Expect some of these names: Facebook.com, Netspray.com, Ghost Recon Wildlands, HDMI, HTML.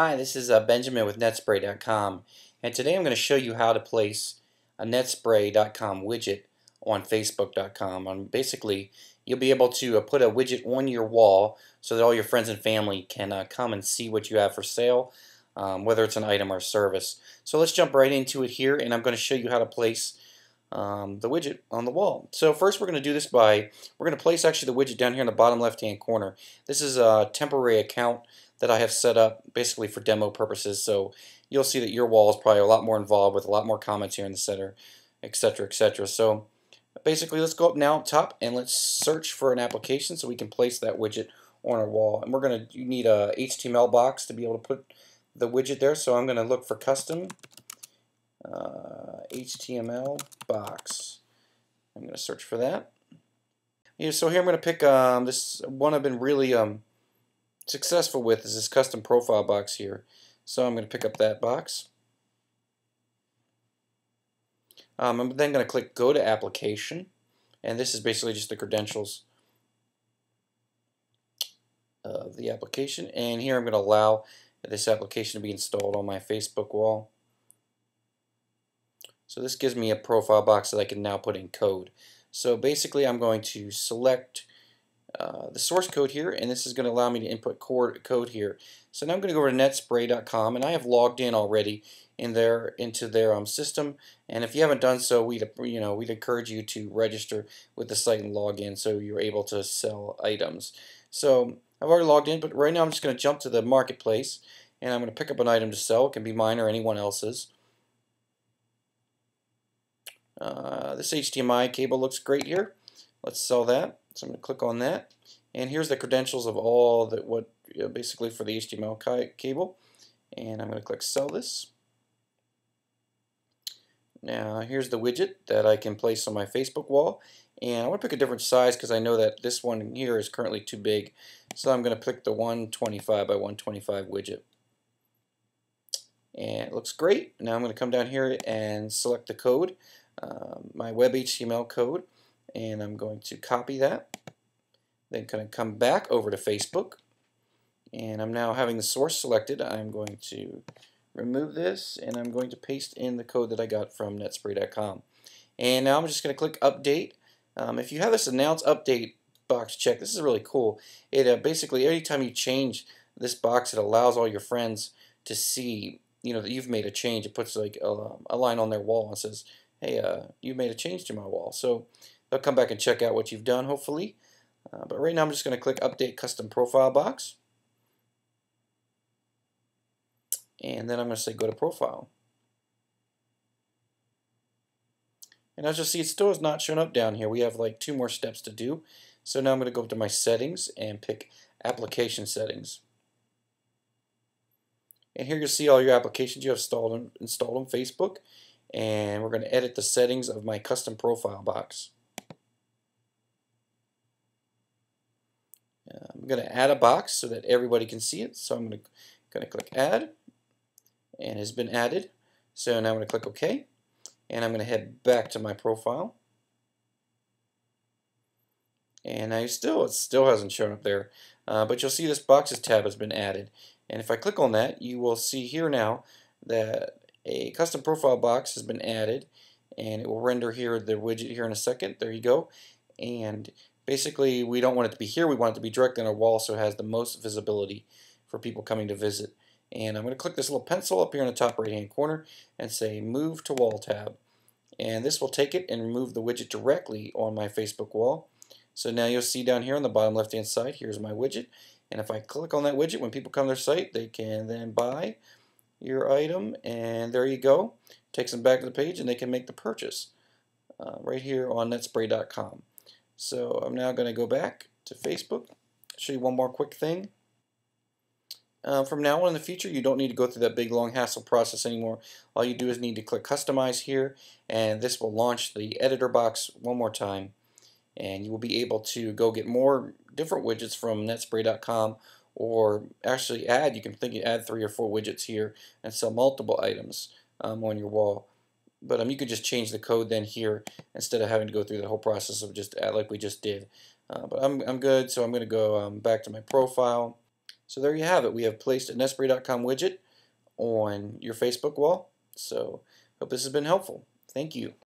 Hi, this is Benjamin with Netspray.com, and today I'm going to show you how to place a Netspray.com widget on Facebook.com. And basically, you'll be able to put a widget on your wall so that all your friends and family can come and see what you have for sale, whether it's an item or service. So let's jump right into it here, and I'm going to show you how to place the widget on the wall. So first we're going to place actually the widget down here in the bottom left hand corner. This is a temporary account that I have set up basically for demo purposes, so you'll see that your wall is probably a lot more involved with a lot more comments here in the center, etc., etc. So basically let's go up now up top and let's search for an application so we can place that widget on our wall. And you need a HTML box to be able to put the widget there, so I'm going to look for custom HTML box. I'm going to search for that. Yeah, so here I'm going to pick this one I've been really successful with is this custom profile box here. So I'm going to pick up that box. I'm then going to click Go to Application, and this is basically just the credentials of the application. And here I'm going to allow this application to be installed on my Facebook wall. So this gives me a profile box that I can now put in code. So basically I'm going to select the source code here, and this is going to allow me to input code here. So now I'm going to go over to netspray.com, and I have logged in already into their system. And if you haven't done so, we'd encourage you to register with the site and log in so you're able to sell items. So I've already logged in, but right now I'm just going to jump to the marketplace, and I'm going to pick up an item to sell. It can be mine or anyone else's. This HDMI cable looks great here. Let's sell that. So I'm going to click on that, and here's the credentials of all that basically for the HDMI cable, and I'm going to click sell this. Now here's the widget that I can place on my Facebook wall, and I want to pick a different size because I know that this one here is currently too big, so I'm going to pick the 125 by 125 widget, and it looks great. Now I'm going to come down here and select the code, my web HTML code, and I'm going to copy that, then kind of come back over to Facebook, and I'm now having the source selected. I'm going to remove this, and I'm going to paste in the code that I got from netspray.com. And now I'm just going to click update. If you have this announce update box check, this is really cool. It basically anytime you change this box, it allows all your friends to see that you've made a change. It puts like a line on their wall and says, hey, you made a change to my wall. So they'll come back and check out what you've done, hopefully. But right now I'm just going to click Update Custom Profile Box. And then I'm going to say Go to Profile. And as you'll see, it still is not shown up down here. We have like two more steps to do. So now I'm going to go up to my Settings and pick Application Settings. And here you'll see all your applications you have installed on Facebook. And we're going to edit the settings of my custom profile box. I'm going to add a box so that everybody can see it. So I'm going to click Add, and it's been added. So now I'm going to click OK, and I'm going to head back to my profile. And now it still hasn't shown up there, but you'll see this Boxes tab has been added. And if I click on that, you will see here now that a custom profile box has been added, and it will render here the widget here in a second. There you go. And basically we don't want it to be here, we want it to be directly on our wall so it has the most visibility for people coming to visit. And I'm going to click this little pencil up here in the top right hand corner and say move to wall tab, and this will take it and remove the widget directly on my Facebook wall. So now you'll see down here on the bottom left hand side, here's my widget, and if I click on that widget, when people come to their site, they can then buy your item, and there you go. Takes them back to the page, and they can make the purchase right here on netspray.com. So I'm now going to go back to Facebook, show you one more quick thing. From now on in the future, you don't need to go through that big long hassle process anymore. All you do is need to click Customize here, and this will launch the editor box one more time, and you will be able to go get more different widgets from netspray.com. Or actually add, you can add 3 or 4 widgets here and sell multiple items on your wall. But you could just change the code then here instead of having to go through the whole process of just add like we just did. But I'm good, so I'm going to go back to my profile, So there you have it. We have placed a Netspray.com widget on your Facebook wall. So hope this has been helpful. Thank you.